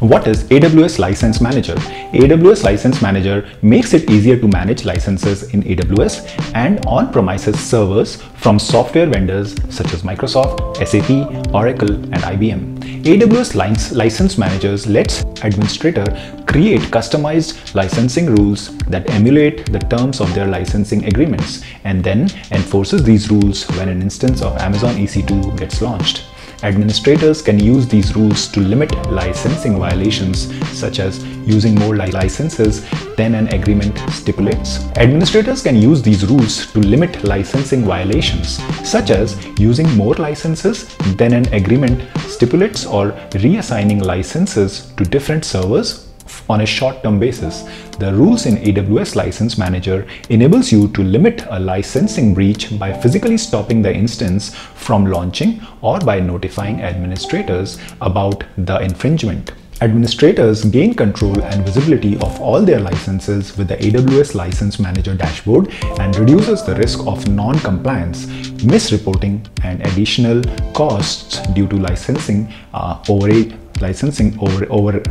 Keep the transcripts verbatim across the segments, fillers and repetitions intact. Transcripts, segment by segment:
What is A W S License Manager? A W S License Manager makes it easier to manage licenses in A W S and on-premises servers from software vendors such as Microsoft, S A P, Oracle, and I B M. A W S License Manager lets administrator create customized licensing rules that emulate the terms of their licensing agreements and then enforces these rules when an instance of Amazon E C two gets launched. Administrators can use these rules to limit licensing violations, such as using more licenses than an agreement stipulates. Administrators can use these rules to limit licensing violations, such as using more licenses than an agreement stipulates or reassigning licenses to different servers on a short-term basis. The rules in A W S License Manager enables you to limit a licensing breach by physically stopping the instance from launching or by notifying administrators about the infringement. Administrators gain control and visibility of all their licenses with the A W S License Manager dashboard and reduces the risk of non-compliance, misreporting, and additional costs due to licensing uh, overage, licensing over over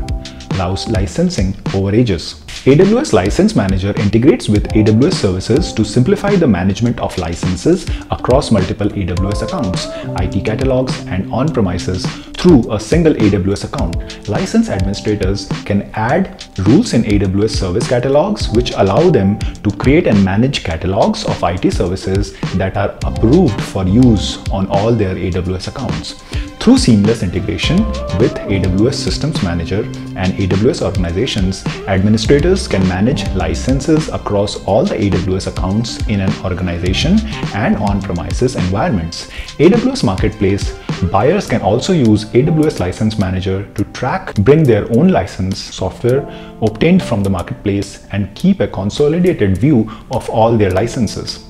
allows licensing overages. A W S License Manager integrates with A W S services to simplify the management of licenses across multiple A W S accounts, I T catalogs, and on-premises through a single A W S account. License administrators can add rules in A W S service catalogs, which allow them to create and manage catalogs of I T services that are approved for use on all their A W S accounts. Through seamless integration with A W S Systems Manager and A W S Organizations, administrators can manage licenses across all the A W S accounts in an organization and on-premises environments. A W S Marketplace buyers can also use A W S License Manager to track, bring their own license software obtained from the marketplace, and keep a consolidated view of all their licenses.